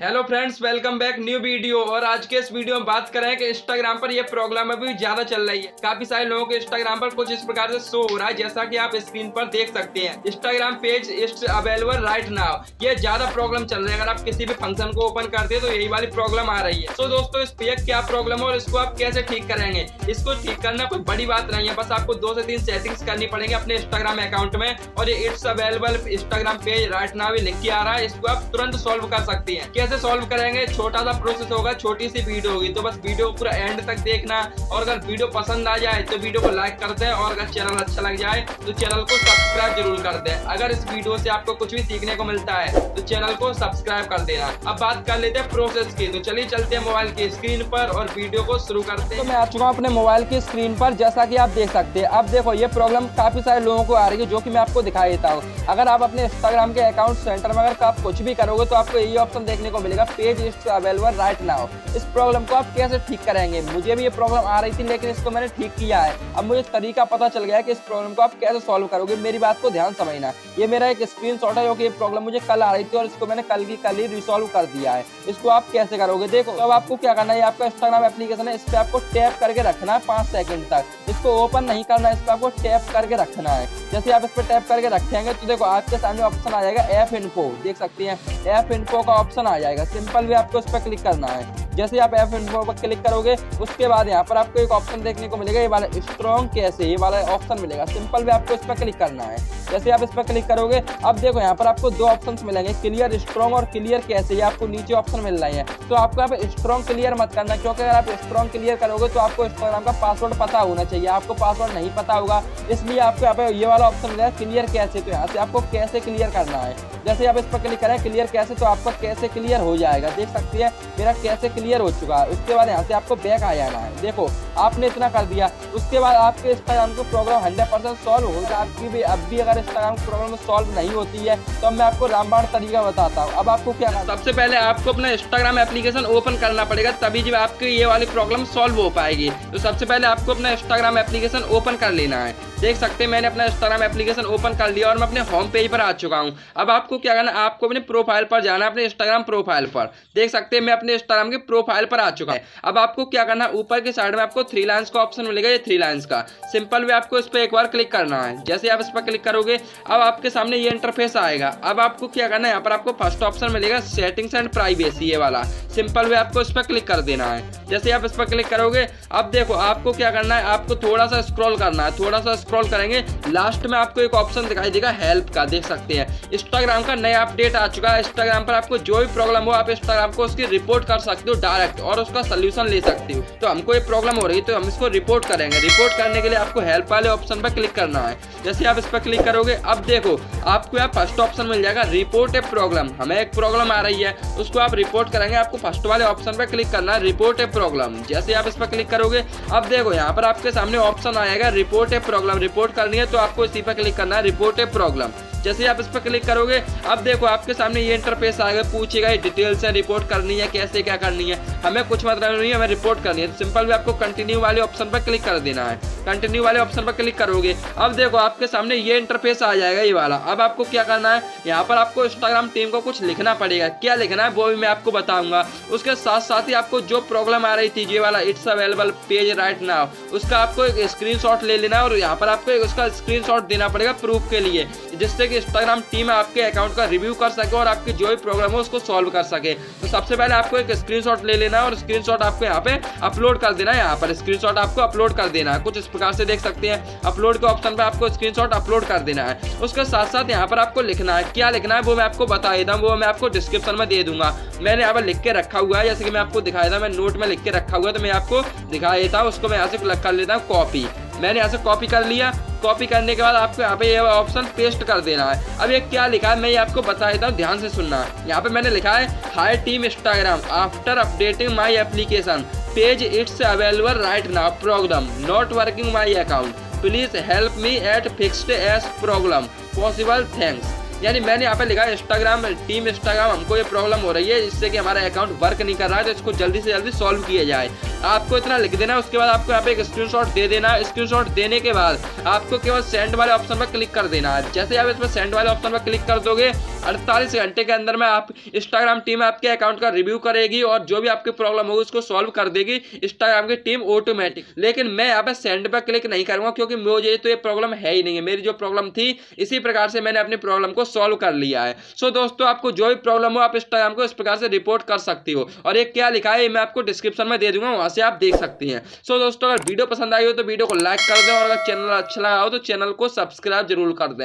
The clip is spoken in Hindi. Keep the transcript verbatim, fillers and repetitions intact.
Hello friends, welcome back new video. और आज के इस वीडियो में बात करें कि इंस्टाग्राम पर यह प्रॉब्लम अभी ज्यादा चल रही है। काफी सारे लोगों के इंस्टाग्राम पर कुछ इस प्रकार से शो हो रहा है, जैसा कि आप स्क्रीन पर देख सकते हैं, Instagram page is available right now. यह ज्यादा प्रॉब्लम चल रही है। अगर आप किसी भी फंक्शन को ओपन करते हैं तो यही वाली प्रॉब्लम आ रही है। तो दोस्तों, इस पे क्या प्रॉब्लम है और इसको आप कैसे ठीक करेंगे? इसको ठीक करना कोई बड़ी बात नहीं है, बस आपको दो से तीन सेटिंग्स करनी पड़ेंगे अपने इंस्टाग्राम अकाउंट में। और ये it's available Instagram page right now लिख के आ रहा है, इसको आप तुरंत सॉल्व कर सकते हैं। कैसे सॉल्व करेंगे? छोटा सा प्रोसेस होगा, छोटी सी वीडियो होगी, तो बस वीडियो पूरा एंड तक देखना। और अगर वीडियो पसंद आ जाए तो वीडियो को लाइक करते हैं, और अगर चैनल अच्छा लग जाए तो चैनल को सब्सक्राइब जरूर कर दें। अगर इस वीडियो से आपको कुछ भी सीखने को मिलता है तो चैनल को सब्सक्राइब कर देना। अब बात कर लेते हैं प्रोसेस की, तो चलिए चलते हैं मोबाइल की स्क्रीन पर और वीडियो को शुरू करते हैं। तो मैं आ चुका हूँ अपने मोबाइल की स्क्रीन पर, जैसा की आप देख सकते हैं। अब देखो, ये प्रॉब्लम काफी सारे लोगों को आ रही है, जो की मैं आपको दिखाई देता हूँ। अगर आप अपने इंस्टाग्राम के अकाउंट सेंटर में अगर आप कुछ भी करोगे तो आपको यही ऑप्शन देखने को मिलेगा, page is available right now. इस प्रॉब्लम को आप कैसे ठीक करेंगे? मुझे भी ये प्रॉब्लम आ रही थी, लेकिन इसको मैंने ठीक किया है। अब मुझे तरीका पता चल गया है कि इस प्रॉब्लम को आप कैसे सॉल्व करोगे। मेरी बात को ध्यान समझना। ये मेरा एक स्क्रीनशॉट है, जो कि ये प्रॉब्लम मुझे कल आ रही थी और इसको मैंने कल की कल ही रिसॉल्व कर दिया है। इसको आप कैसे करोगे? देखो, अब आपको क्या करना है, आपका इंस्टाग्राम एप्लीकेशन है, इस पर आपको टैप करके रखना है पाँच सेकंड तक। इसको ओपन नहीं करना, इस पर आपको टैप करके रखना है। जैसे आप इस पर टैप करके रखेंगे तो देखो आपके सामने ऑप्शन आ जाएगा ऐप इन्फो, देख सकते हैं ऐप इन्फो का ऑप्शन आ जाएगा। सिंपल वे आपको इस पर क्लिक करना है। जैसे आप ऐप इन्फो पर क्लिक करोगे, उसके बाद यहाँ पर आपको एक ऑप्शन देखने को मिलेगा, ये वाला स्ट्रॉन्ग कैसे, ये वाला ऑप्शन मिलेगा। सिंपल वे आपको इस पर क्लिक करना है। जैसे आप इस पर क्लिक करोगे, अब देखो यहाँ पर आपको दो ऑप्शंस मिलेंगे, क्लियर स्ट्रॉन्ग और क्लियर कैसे, ये आपको नीचे ऑप्शन मिल रहे हैं। तो आपको यहाँ पर स्ट्रॉन्ग क्लियर मत करना, क्योंकि अगर आप स्ट्रॉन्ग क्लियर करोगे तो आपको इंस्टाग्राम का पासवर्ड पता होना चाहिए। आपको पासवर्ड नहीं पता होगा, इसलिए आपको यहाँ पर ये वाला ऑप्शन मिलेगा क्लियर कैसे। तो यहाँ से आपको कैसे क्लियर करना है। जैसे आप इस पर क्लिक करें क्लियर कैसे, तो आपका कैसे क्लियर हो जाएगा। देख सकते हैं मेरा कैसे क्लियर हो चुका है। उसके बाद यहाँ से आपको बैक आ जाना है। देखो, आपने इतना कर दिया, उसके बाद आपके इंस्टाग्राम को प्रॉब्लम हंड्रेड परसेंट सॉल्व होगा। आपकी भी अब भी अगर इंस्टाग्राम प्रॉब्लम सॉल्व नहीं होती है तो मैं आपको रामबाण तरीका बताता हूँ। अब आपको क्या, सबसे पहले आपको अपना इंस्टाग्राम एप्लीकेशन ओपन करना पड़ेगा, तभी जब आपकी ये वाली प्रॉब्लम सॉल्व हो पाएगी। तो सबसे पहले आपको अपना इंस्टाग्राम एप्लीकेशन ओपन कर लेना है। देख सकते हैं मैंने अपना इंस्टाग्राम एप्लीकेशन ओपन कर लिया और मैं अपने होम पेज पर आ चुका हूं। अब आपको क्या करना, आपको अपने प्रोफाइल पर जाना है, अपने इंस्टाग्राम प्रोफाइल पर। देख सकते हैं मैं अपने इंस्टाग्राम के प्रोफाइल पर आ चुका हूं। अब आपको क्या करना, ऊपर के साइड में आपको थ्री लाइंस का ऑप्शन मिलेगा, ये थ्री लाइंस का। सिंपल वे आपको इस पर एक बार क्लिक करना है। जैसे आप इस पर क्लिक करोगे, अब आपके सामने ये इंटरफेस आएगा। अब आपको क्या करना है, यहाँ पर आपको फर्स्ट ऑप्शन मिलेगा सेटिंग्स एंड प्राइवेसी, ये वाला। सिंपल वे आपको इस पर क्लिक कर देना है। जैसे आप इस पर क्लिक करोगे, अब देखो आपको क्या करना है, आपको थोड़ा सा स्क्रॉल करना है। थोड़ा सा स्क्रॉल करेंगे, लास्ट में आपको एक ऑप्शन दिखाई देगा हेल्प का। देख सकते हैं इंस्टाग्राम का नया अपडेट आ चुका है। इंस्टाग्राम पर आपको जो भी प्रॉब्लम हो, आप इंस्टाग्राम को उसकी रिपोर्ट कर सकते हो डायरेक्ट, और उसका सोल्यूशन ले सकते हो। तो हमको ये प्रॉब्लम हो रही है, तो हम इसको रिपोर्ट करेंगे। रिपोर्ट करने के लिए आपको हेल्प वाले ऑप्शन पर क्लिक करना है। जैसे आप इस पर क्लिक करोगे, अब देखो आपको यहाँ फर्स्ट ऑप्शन मिल जाएगा रिपोर्ट ए प्रॉब्लम। हमें एक प्रॉब्लम आ रही है, उसको आप रिपोर्ट करेंगे। आपको फर्स्ट वाले ऑप्शन पर क्लिक करना है, रिपोर्ट ए प्रॉब्लम। जैसे आप इस पर क्लिक करोगे, अब देखो यहाँ पर आपके सामने ऑप्शन आएगा रिपोर्ट ए प्रॉब्लम। रिपोर्ट करनी है तो आपको इसी पर क्लिक करना है, रिपोर्ट ए प्रॉब्लम। जैसे आप इस पर क्लिक करोगे, अब देखो आपके सामने ये इंटरफेस आ गया, पूछेगा ये डिटेल्स है, रिपोर्ट करनी है कैसे, क्या करनी है। हमें कुछ मतलब नहीं है, हमें रिपोर्ट करनी है। सिंपल वे आपको कंटिन्यू वाले ऑप्शन पर क्लिक कर देना है। कंटिन्यू वाले ऑप्शन पर क्लिक करोगे, अब देखो आपके सामने ये इंटरफेस आ जाएगा, ये वाला। अब आपको क्या करना है, यहाँ पर आपको इंस्टाग्राम टीम को कुछ लिखना पड़ेगा। क्या लिखना है वो भी मैं आपको बताऊंगा। उसके साथ साथ ही आपको जो प्रॉब्लम आ रही थी, ये वाला it's available page right now, उसका आपको एक स्क्रीनशॉट ले लेना है। और यहाँ पर आपको उसका स्क्रीनशॉट देना पड़ेगा प्रूफ के लिए, जिससे इंस्टाग्राम टीम आपके अकाउंट का रिव्यू कर सके और आपकी जो भी प्रॉब्लम हो उसको सॉल्व कर सके। तो सबसे पहले आपको एक स्क्रीनशॉट ले लेना है और स्क्रीनशॉट आपको यहाँ पे अपलोड कर देना है। यहाँ पर स्क्रीनशॉट आपको अपलोड कर देना है, कुछ इस प्रकार से देख सकते हैं अपलोड के ऑप्शन पे आपको स्क्रीनशॉट अपलोड कर देना है। उसके साथ साथ यहाँ पर आपको लिखना है, क्या लिखना है वो मैं आपको बता देता हूँ, वो मैं आपको डिस्क्रिप्शन में दे दूंगा। मैंने यहाँ पर लिख के रखा हुआ है, जैसे कि मैं आपको दिखाया था, मैं नोट में लिख के रखा हुआ है, तो मैं आपको दिखा देता हूँ। उसको मैं यहाँ से कर लेता हूँ कॉपी। मैंने यहाँ से कॉपी कर लिया। कॉपी करने के बाद आपको यहाँ पे ये ऑप्शन पेस्ट कर देना है। अब ये क्या लिखा है मैं ये आपको बता देता हूँ, ध्यान से सुनना। यहाँ पे मैंने लिखा है hi team Instagram, after updating my application page it's available right now, problem not working my account, please help me at fixed as problem possible, thanks. यानी मैंने यहाँ पे लिखा है इंस्टाग्राम टीम इंस्टाग्राम हमको ये प्रॉब्लम हो रही है जिससे कि हमारा अकाउंट वर्क नहीं कर रहा है, तो इसको जल्दी से जल्दी सॉल्व किया जाए। आपको इतना लिख देना है, उसके बाद आपको यहाँ पे एक स्क्रीनशॉट दे देना है। स्क्रीनशॉट देने के बाद आपको केवल सेंड वाले ऑप्शन पर क्लिक कर देना है। जैसे आप इसमें सेंड वाले ऑप्शन पर क्लिक कर दोगे, अड़तालीस घंटे के अंदर में आप इंस्टाग्राम टीम आपके अकाउंट का रिव्यू करेगी और जो भी आपकी प्रॉब्लम होगी उसको सॉल्व कर देगी इंस्टाग्राम की टीम ऑटोमेटिक। लेकिन मैं यहाँ पे सेंड पर क्लिक नहीं करूँगा क्योंकि मुझे तो ये प्रॉब्लम है ही नहीं है। मेरी जो प्रॉब्लम थी इसी प्रकार से मैंने अपनी प्रॉब्लम को सॉल्व कर लिया है। सो so, दोस्तों आपको जो भी प्रॉब्लम हो आप इंस्टाग्राम को इस प्रकार से रिपोर्ट कर सकती हो। और ये क्या लिखा है मैं आपको डिस्क्रिप्शन में दे दूंगा, वहां से आप देख सकती हैं। सो so, दोस्तों अगर वीडियो पसंद आई हो तो वीडियो को लाइक कर दें और अगर चैनल अच्छा लगा हो तो चैनल को सब्सक्राइब जरूर कर दें।